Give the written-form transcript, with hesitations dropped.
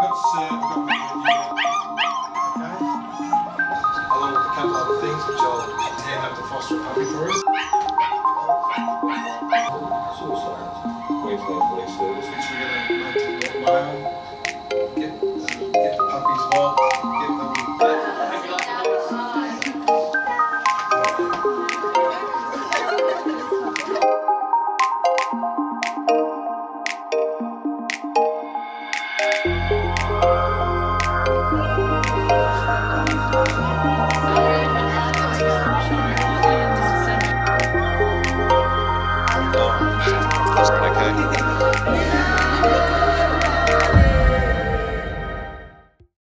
we've got menu, okay, along with a couple other things which I'll hand up to Foster and Puppy for us. Queensland Police Service, which we're going to make to get mail, get the puppies wild, get them.